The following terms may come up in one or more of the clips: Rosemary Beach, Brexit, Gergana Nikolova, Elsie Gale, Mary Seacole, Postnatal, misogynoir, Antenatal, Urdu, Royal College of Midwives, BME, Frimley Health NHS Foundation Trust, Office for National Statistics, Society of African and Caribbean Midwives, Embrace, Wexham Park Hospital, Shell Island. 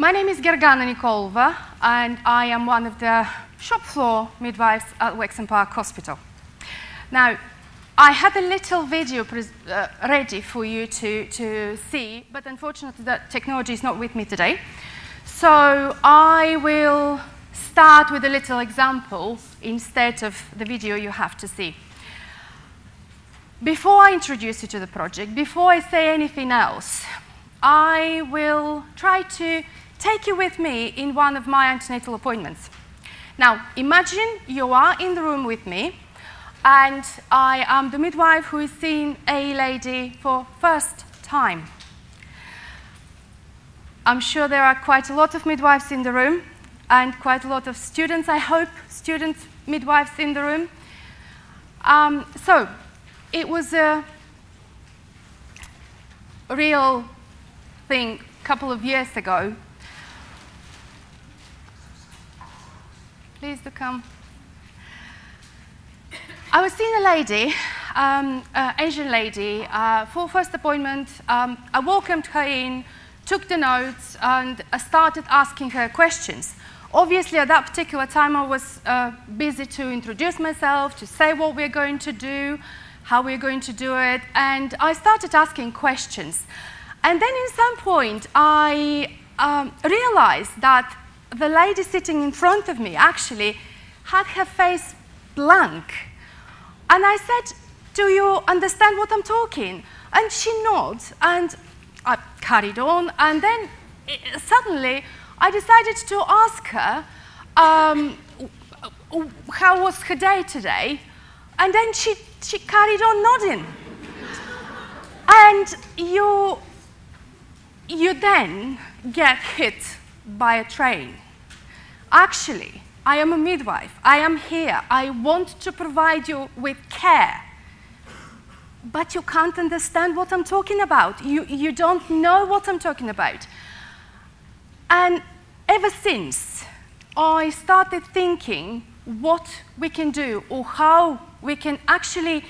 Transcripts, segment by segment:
My name is Gergana Nikolova, and I am one of the shop floor midwives at Wexham Park Hospital. Now, I had a little video ready for you to see, but unfortunately that technology is not with me today. So I will start with a little example instead of the video you have to see. Before I introduce you to the project, before I say anything else, I will try to take you with me in one of my antenatal appointments. Now, imagine you are in the room with me, and I am the midwife who is seeing a lady for first time. I'm sure there are quite a lot of midwives in the room, and quite a lot of students, I hope, student midwives in the room. So, it was a real thing a couple of years ago. Please do come. I was seeing a lady, Asian lady, for first appointment. I welcomed her in, took the notes, and I started asking her questions. Obviously, at that particular time, I was busy to introduce myself, to say what we're going to do, how we're going to do it, and I started asking questions. And then at some point, I realized that the lady sitting in front of me actually had her face blank. And I said, "Do you understand what I'm talking?" And she nodded, and I carried on. And then suddenly, I decided to ask her, how was her day today? And then she carried on nodding. And you then get hit by a train. Actually, I am a midwife. I am here. I want to provide you with care. But you can't understand what I'm talking about. You don't know what I'm talking about. And ever since, I started thinking what we can do or how we can actually,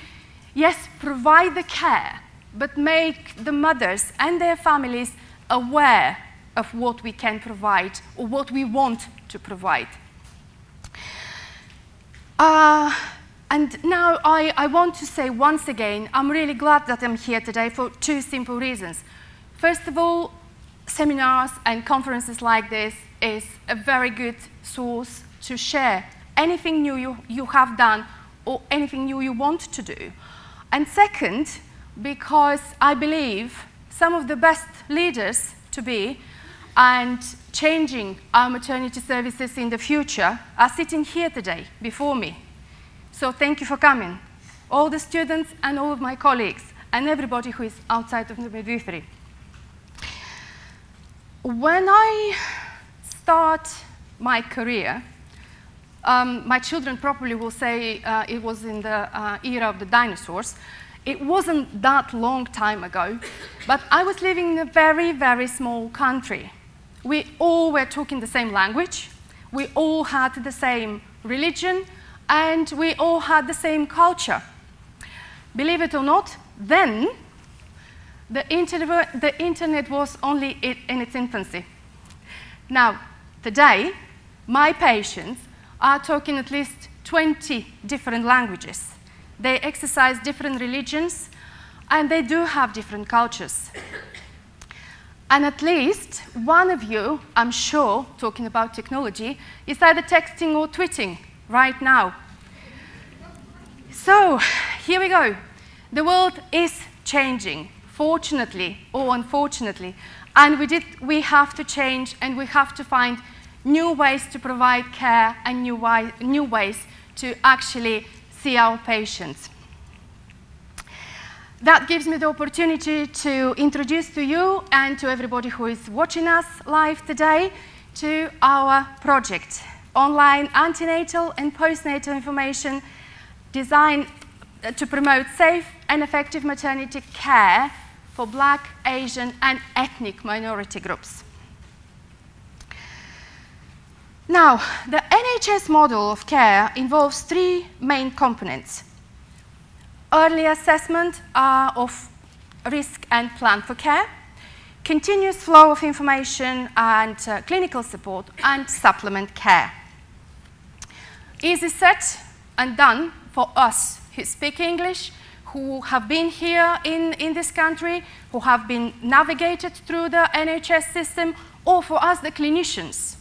yes, provide the care, but make the mothers and their families aware of what we can provide or what we want to provide. And now I want to say once again, I'm really glad that I'm here today for two simple reasons. First of all, seminars and conferences like this is a very good source to share anything new you have done or anything new you want to do. And second, because I believe some of the best leaders to be and changing our maternity services in the future are sitting here today before me. So thank you for coming, all the students and all of my colleagues and everybody who is outside of the midwifery. When I start my career, my children probably will say it was in the era of the dinosaurs. It wasn't that long time ago, but I was living in a very, very small country. We all were talking the same language, we all had the same religion, and we all had the same culture. Believe it or not, then the internet was only in its infancy. Now, today, my patients are talking at least 20 different languages. They exercise different religions, and they do have different cultures. And at least one of you, I'm sure, talking about technology, is either texting or tweeting right now. So, here we go. The world is changing, fortunately or unfortunately. And we have to change, and we have to find new ways to provide care and new ways to actually see our patients. That gives me the opportunity to introduce to you and to everybody who is watching us live today to our project, online antenatal and postnatal information designed to promote safe and effective maternity care for Black, Asian, and ethnic minority groups. Now, the NHS model of care involves three main components: early assessment of risk and plan for care, continuous flow of information and clinical support and supplement care. Easy set and done for us who speak English, who have been here in this country, who have been navigated through the NHS system, or for us, the clinicians.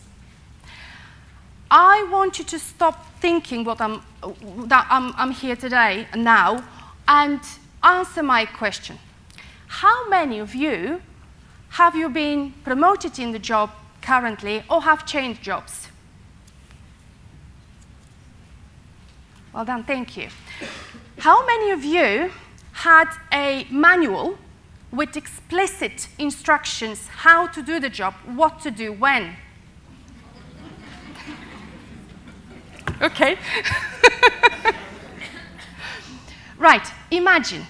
I want you to stop thinking that I'm here today, now, and answer my question. How many of you have you been promoted in the job currently or have changed jobs? Well done, thank you. How many of you had a manual with explicit instructions how to do the job, what to do, when? Okay. Right, imagine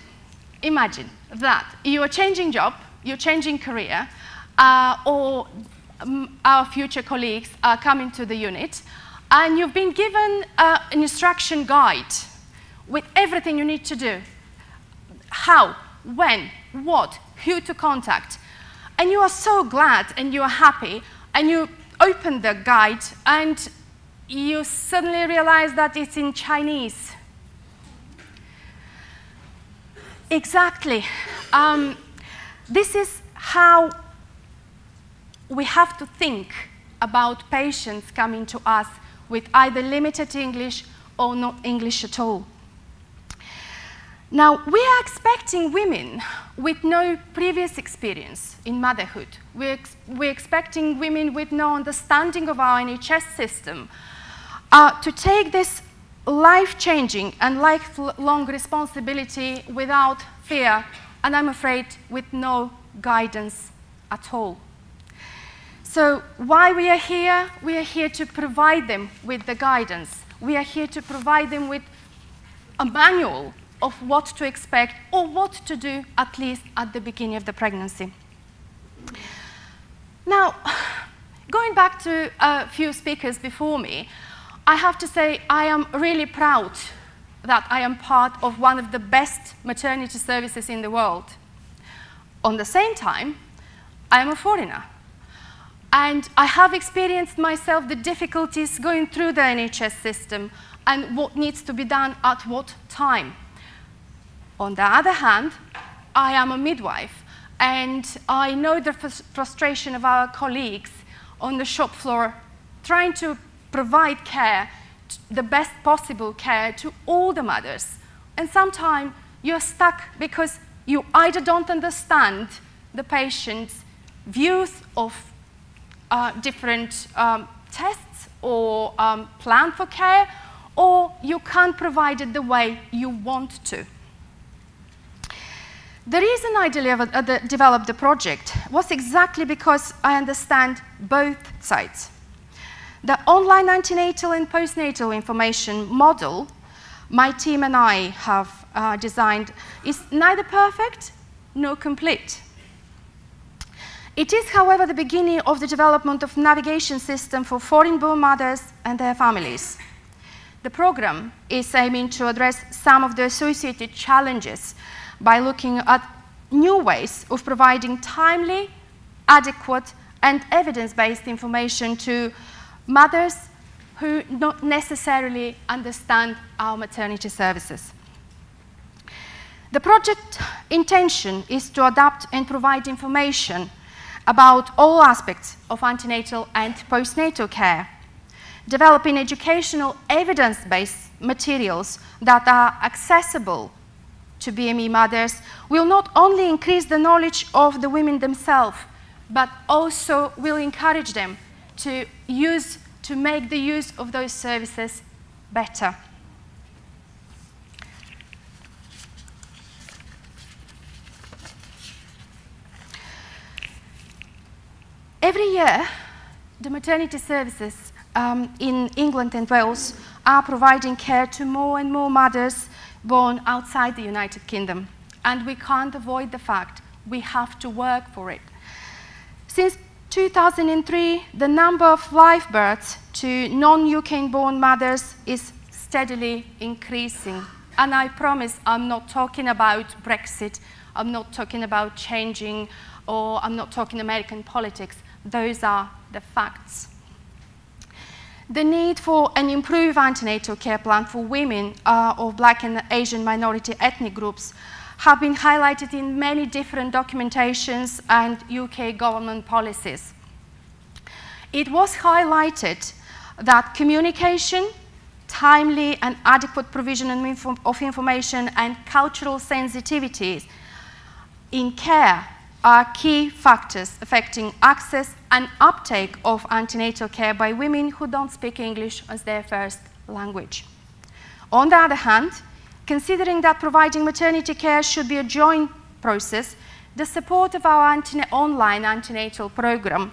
that you are changing job, you're changing career, our future colleagues are coming to the unit, and you've been given an instruction guide with everything you need to do. How, when, what, who to contact. And you are so glad and you are happy, and you open the guide and you suddenly realize that it's in Chinese. Exactly. This is how we have to think about patients coming to us with either limited English or no English at all. Now, we are expecting women with no previous experience in motherhood. We're expecting women with no understanding of our NHS system to take this life-changing and lifelong responsibility without fear, and I'm afraid with no guidance at all. So why we are here? We are here to provide them with the guidance. We are here to provide them with a manual of what to expect or what to do, at least at the beginning of the pregnancy. Now, going back to a few speakers before me, I have to say I am really proud that I am part of one of the best maternity services in the world. On the same time, I am a foreigner, and I have experienced myself the difficulties going through the NHS system and what needs to be done at what time. On the other hand, I am a midwife, and I know the frustration of our colleagues on the shop floor trying to provide care, the best possible care to all the mothers. And sometimes you're stuck because you either don't understand the patient's views of different tests or plan for care, or you can't provide it the way you want to. The reason I developed the project was exactly because I understand both sides. The online antenatal and postnatal information model my team and I have designed is neither perfect nor complete. It is, however, the beginning of the development of navigation system for foreign-born mothers and their families. The program is aiming to address some of the associated challenges by looking at new ways of providing timely, adequate, and evidence-based information to mothers who not necessarily understand our maternity services. The project intention is to adapt and provide information about all aspects of antenatal and postnatal care, developing educational evidence-based materials that are accessible to BME mothers will not only increase the knowledge of the women themselves, but also will encourage them to make the use of those services better. Every year, the maternity services in England and Wales are providing care to more and more mothers born outside the United Kingdom, and we can't avoid the fact we have to work for it. Since 2003, the number of live births to non-UK-born mothers is steadily increasing. And I promise I'm not talking about Brexit, I'm not talking about changing or I'm not talking American politics. Those are the facts. The need for an improved antenatal care plan for women of Black and Asian minority ethnic groups have been highlighted in many different documentations and UK government policies. It was highlighted that communication, timely and adequate provision of information, and cultural sensitivities in care are key factors affecting access and uptake of antenatal care by women who don't speak English as their first language. On the other hand, considering that providing maternity care should be a joint process, the support of our online antenatal program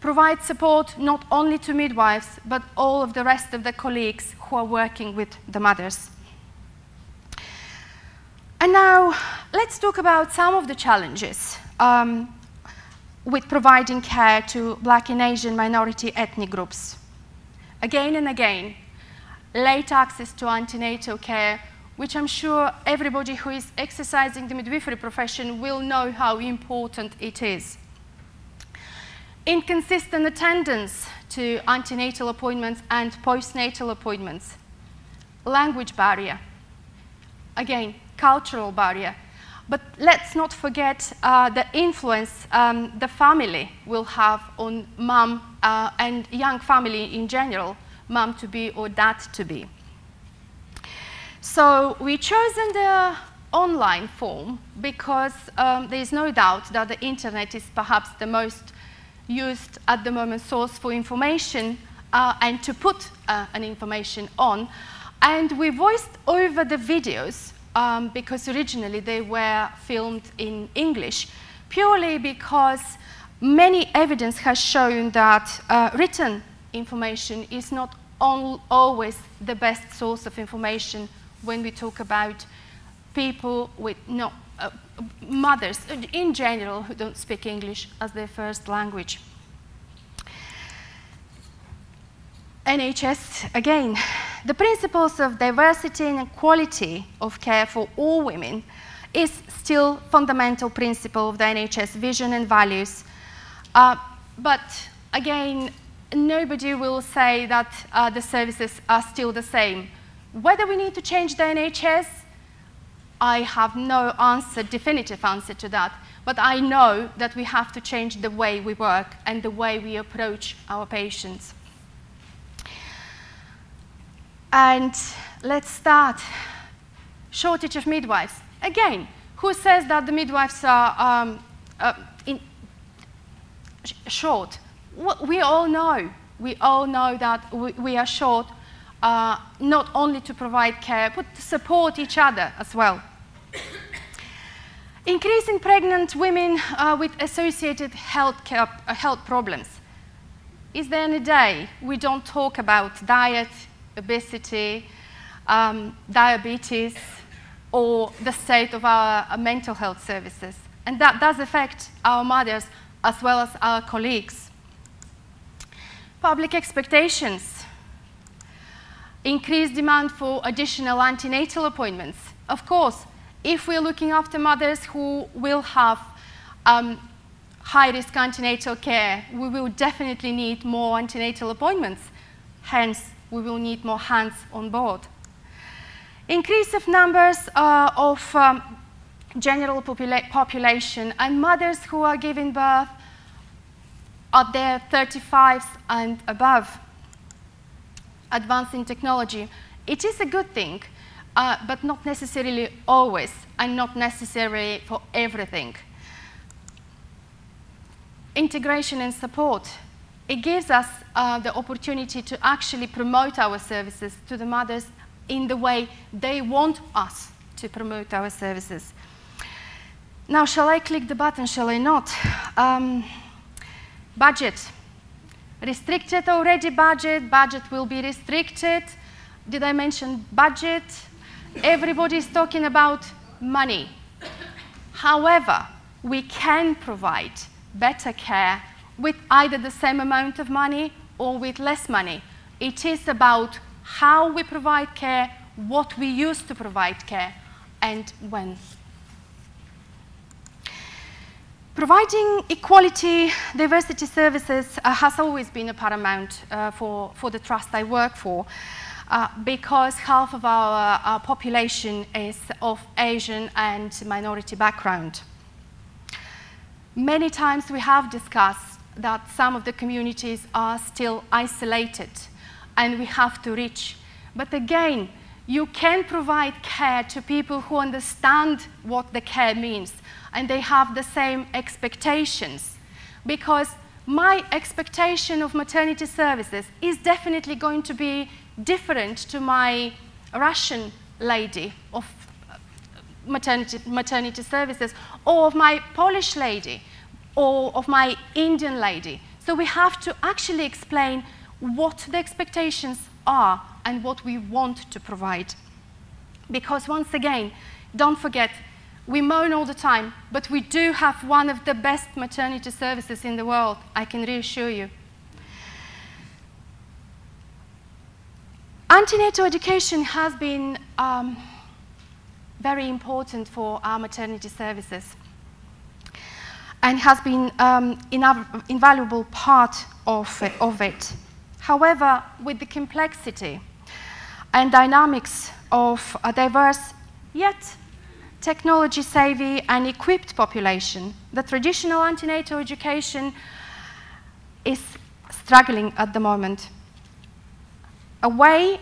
provides support not only to midwives, but all of the rest of the colleagues who are working with the mothers. And now, let's talk about some of the challenges with providing care to Black and Asian minority ethnic groups. Again and again, late access to antenatal care, which I'm sure everybody who is exercising the midwifery profession will know how important it is. Inconsistent attendance to antenatal appointments and postnatal appointments. Language barrier. Again, cultural barrier. But let's not forget the influence the family will have on mum and young family in general, mum-to-be or dad-to-be. So we've chosen the online form because there's no doubt that the internet is perhaps the most used at the moment source for information and to put an information on. And we voiced over the videos because originally they were filmed in English, purely because many evidence has shown that written information is not always the best source of information when we talk about people with mothers in general who don't speak English as their first language. NHS, again, the principles of diversity and equality of care for all women is still a fundamental principle of the NHS vision and values. But again, nobody will say that the services are still the same. Whether we need to change the NHS, I have no answer, definitive answer to that. But I know that we have to change the way we work and the way we approach our patients. And let's start. Shortage of midwives. Again, who says that the midwives are short? We all know. We all know that we are short, not only to provide care, but to support each other as well. Increasing pregnant women with associated health problems. Is there any day we don't talk about diet, obesity, diabetes, or the state of our mental health services? And that does affect our mothers as well as our colleagues. Public expectations. Increased demand for additional antenatal appointments. Of course, if we're looking after mothers who will have high-risk antenatal care, we will definitely need more antenatal appointments. Hence, we will need more hands on board. Increase of numbers of general population and mothers who are giving birth at their 35s and above. Advancing technology. It is a good thing, but not necessarily always and not necessarily for everything. Integration and support. It gives us the opportunity to actually promote our services to the mothers in the way they want us to promote our services. Now, shall I click the button, shall I not? Budget. Restricted already budget. Budget will be restricted. Did I mention budget? Everybody's talking about money. However, we can provide better care with either the same amount of money or with less money. It is about how we provide care, what we use to provide care, and when. Providing equality, diversity services has always been a paramount for the trust I work for, because half of our population is of Asian and minority background. Many times we have discussed that some of the communities are still isolated and we have to reach. But again, you can provide care to people who understand what the care means, and they have the same expectations. Because my expectation of maternity services is definitely going to be different to my Russian lady of maternity services, or of my Polish lady, or of my Indian lady. So we have to actually explain what the expectations are and what we want to provide. Because once again, don't forget, we moan all the time, but we do have one of the best maternity services in the world, I can reassure you. Antenatal education has been very important for our maternity services and has been an invaluable part of it. However, with the complexity and dynamics of a diverse yet technology-savvy and equipped population, the traditional antenatal education is struggling at the moment. A way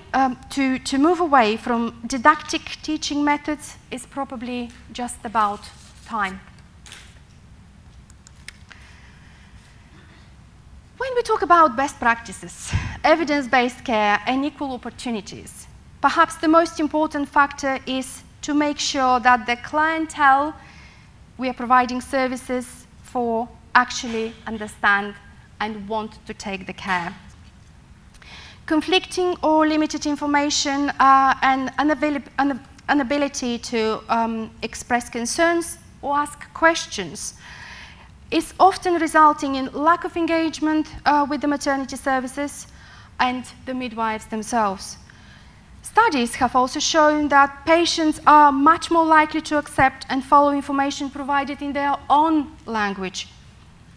to move away from didactic teaching methods is probably just about time. When we talk about best practices, evidence-based care and equal opportunities, perhaps the most important factor is to make sure that the clientele we are providing services for actually understand and want to take the care. Conflicting or limited information and inability to express concerns or ask questions is often resulting in lack of engagement with the maternity services and the midwives themselves. Studies have also shown that patients are much more likely to accept and follow information provided in their own language.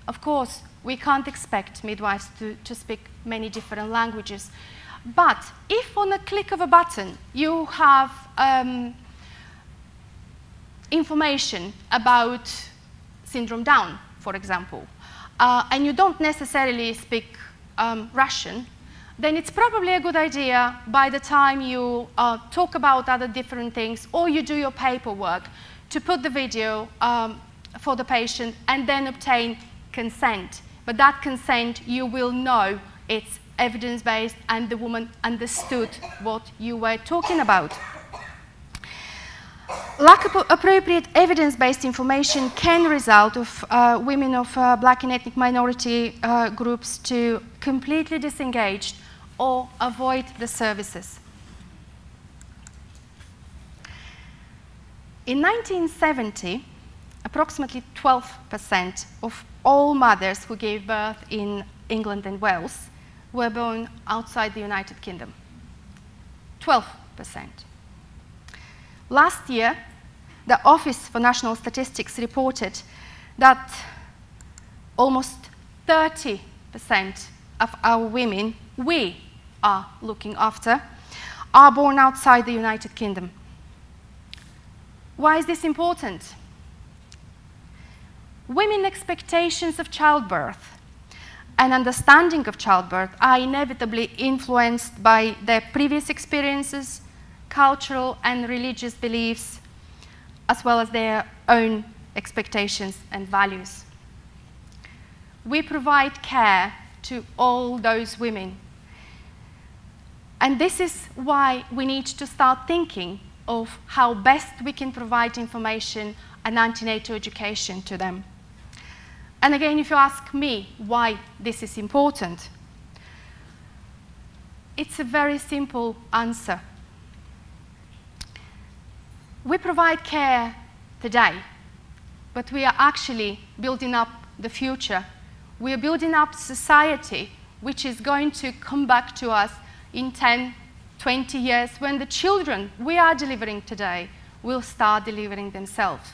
Of course, we can't expect midwives to speak many different languages. But if on a click of a button you have information about syndrome Down, for example, and you don't necessarily speak Russian, then it's probably a good idea by the time you talk about other different things or you do your paperwork to put the video for the patient and then obtain consent. But that consent, you will know it's evidence-based and the woman understood what you were talking about. Lack of appropriate evidence-based information can result of women of black and ethnic minority groups to completely disengage or avoid the services. In 1970, approximately 12% of all mothers who gave birth in England and Wales were born outside the United Kingdom. 12%. Last year, the Office for National Statistics reported that almost 30% of our women we are looking after are born outside the United Kingdom. Why is this important? Women's expectations of childbirth and understanding of childbirth are inevitably influenced by their previous experiences, cultural and religious beliefs, as well as their own expectations and values. We provide care to all those women. And this is why we need to start thinking of how best we can provide information and antenatal education to them. And again, if you ask me why this is important, it's a very simple answer. We provide care today, but we are actually building up the future. We are building up society, which is going to come back to us in 10, 20 years, when the children we are delivering today will start delivering themselves.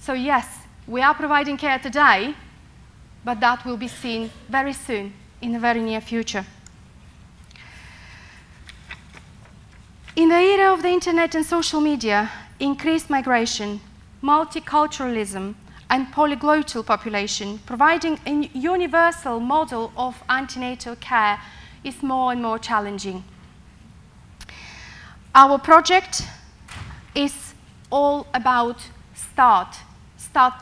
So yes, We are providing care today, but that will be seen very soon, in the very near future. In the era of the internet and social media, increased migration, multiculturalism, and polyglottal population, providing a universal model of antenatal care is more and more challenging. Our project is all about start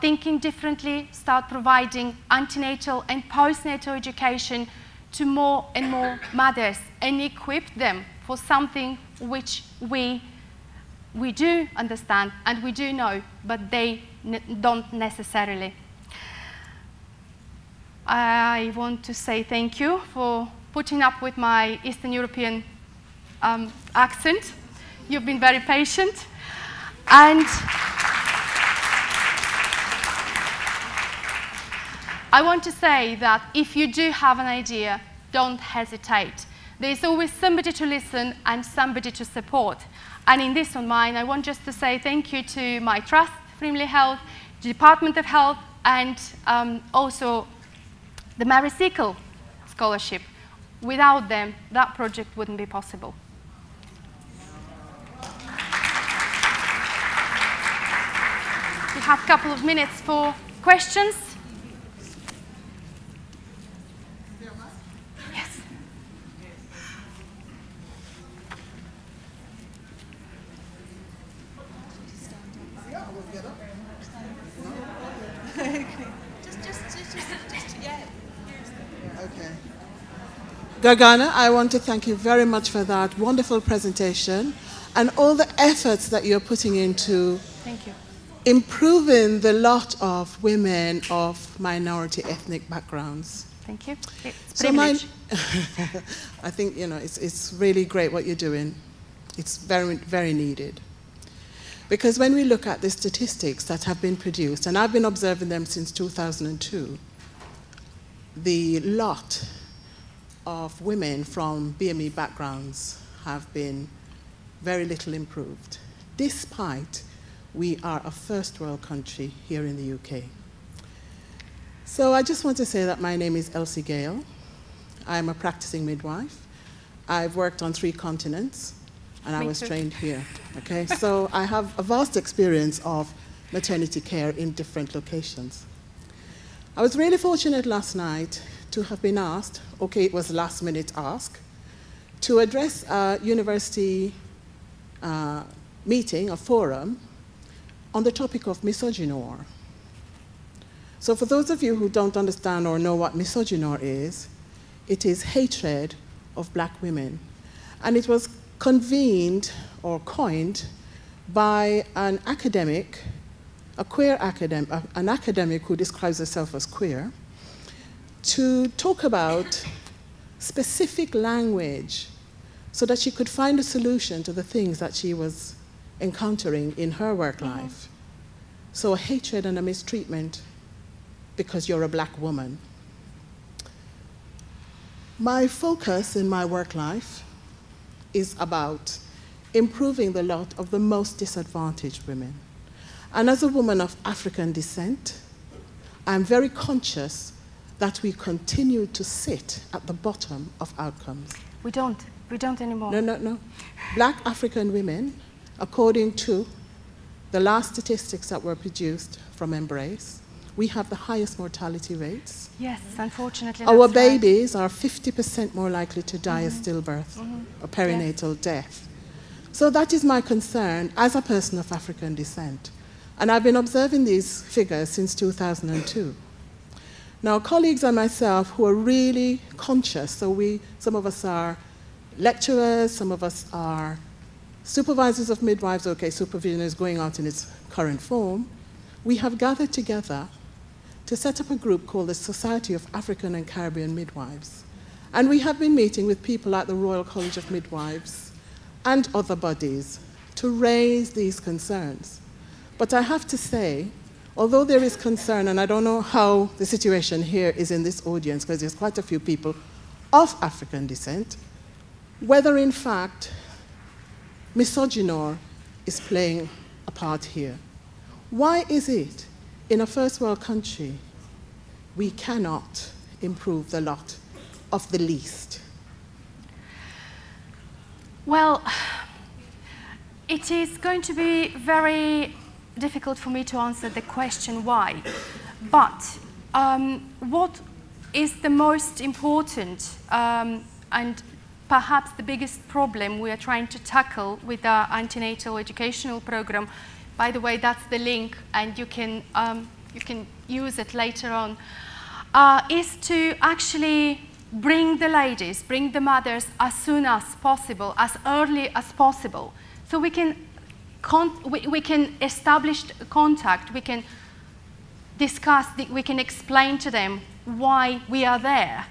thinking differently, start providing antenatal and postnatal education to more and more mothers and equip them for something which we do understand and we do know, but they don't necessarily. I want to say thank you for putting up with my Eastern European accent. You've been very patient. And I want to say that if you do have an idea, don't hesitate. There's always somebody to listen and somebody to support. And in this on mine, I want just to say thank you to my trust, Frimley Health, Department of Health, and also the Mary Seacole Scholarship. Without them, that project wouldn't be possible. We have a couple of minutes for questions. Gergana, I want to thank you very much for that wonderful presentation and all the efforts that you're putting into improving the lot of women of minority ethnic backgrounds. Thank you. It's privilege. I think, you know, it's really great what you're doing. It's very, very needed. Because when we look at the statistics that have been produced, and I've been observing them since 2002, the lot of women from BME backgrounds have been very little improved, despite we are a first world country here in the UK. So I just want to say that my name is Elsie Gale. I'm a practicing midwife. I've worked on 3 continents, and I was trained here. Okay, so I have a vast experience of maternity care in different locations. I was really fortunate last night to have been asked, okay, it was a last minute ask, to address a university meeting, a forum, on the topic of misogynoir. So for those of you who don't understand or know what misogynoir is, it is hatred of black women. And it was convened or coined by an academic, a queer academic, an academic who describes herself as queer, to talk about specific language so that she could find a solution to the things that she was encountering in her work life. So a hatred and a mistreatment because you're a black woman. My focus in my work life is about improving the lot of the most disadvantaged women. And as a woman of African descent, I'm very conscious that we continue to sit at the bottom of outcomes. We don't anymore. No, no, no. Black African women, according to the last statistics that were produced from Embrace, we have the highest mortality rates. Yes, unfortunately. Our babies are 50% more likely to die a stillbirth or perinatal death. So that is my concern as a person of African descent. And I've been observing these figures since 2002. Now, colleagues and myself who are really conscious, so some of us are lecturers, some of us are supervisors of midwives, okay, supervision is going out in its current form, we have gathered together to set up a group called the Society of African and Caribbean Midwives. And we have been meeting with people at the Royal College of Midwives and other bodies to raise these concerns. But I have to say, although there is concern, and I don't know how the situation here is in this audience, because there's quite a few people of African descent, whether in fact misogynoir is playing a part here. Why is it In a first world country, we cannot improve the lot of the least. Well, it is going to be very difficult for me to answer the question why, but what is the most important and perhaps the biggest problem we are trying to tackle with our antenatal educational program. By the way, that's the link, and you can use it later on, is to actually bring the ladies, bring the mothers as soon as possible, as early as possible, so we can establish contact, we can discuss, we can explain to them why we are there,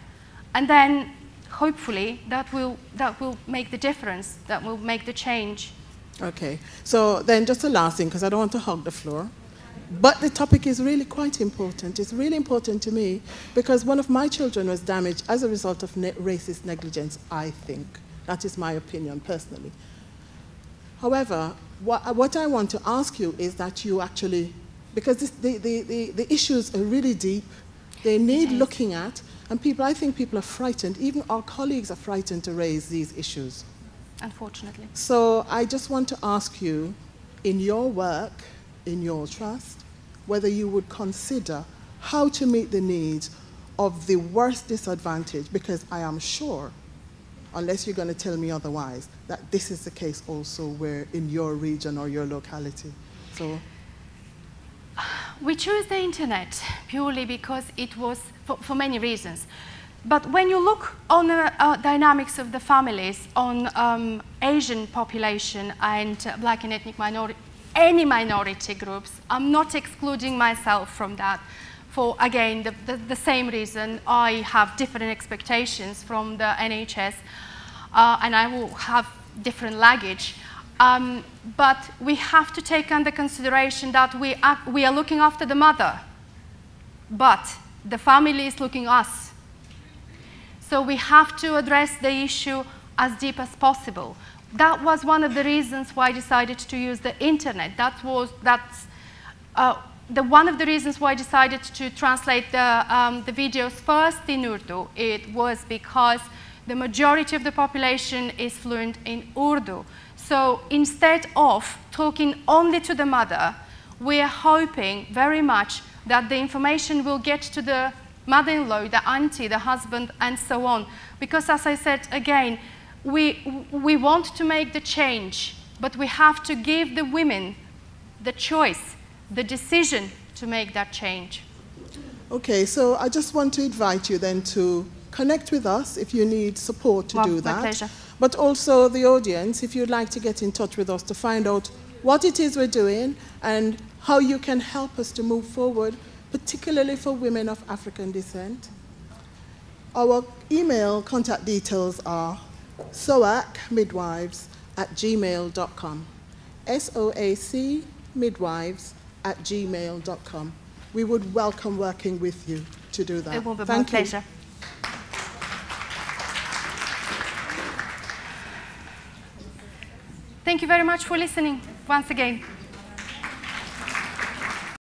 and then hopefully that will make the difference, that will make the change. Okay, so then just the last thing, because I don't want to hog the floor, but the topic is really quite important. It's really important to me because one of my children was damaged as a result of racist negligence, I think. That is my opinion personally. However, what I want to ask you is that you actually, because the issues are really deep, they need looking at, and people, I think people are frightened, even our colleagues are frightened to raise these issues. Unfortunately. So I just want to ask you, in your work, in your trust, whether you would consider how to meet the needs of the worst disadvantaged, because I am sure, unless you're going to tell me otherwise, that this is the case also where in your region or your locality. So we choose the internet purely because it was, for many reasons. But when you look on the dynamics of the families, on Asian population and black and ethnic minority, any minority groups, I'm not excluding myself from that. For, again, the same reason, I have different expectations from the NHS, and I will have different luggage. But we have to take under consideration that we are looking after the mother, but the family is looking at us. So we have to address the issue as deep as possible. That was one of the reasons why I decided to use the internet. One of the reasons why I decided to translate the videos first in Urdu. It was because the majority of the population is fluent in Urdu. So instead of talking only to the mother, we are hoping very much that the information will get to the mother-in-law, the auntie, the husband, and so on. Because as I said again, we want to make the change, but we have to give the women the choice, the decision to make that change. Okay, so I just want to invite you then to connect with us if you need support to do that. My pleasure. But also the audience, if you'd like to get in touch with us to find out what it is we're doing and how you can help us to move forward, particularly for women of African descent. Our email contact details are soacmidwives@gmail.com. soacmidwives@gmail.com. We would welcome working with you to do that. It will be my pleasure. Thank you very much for listening once again.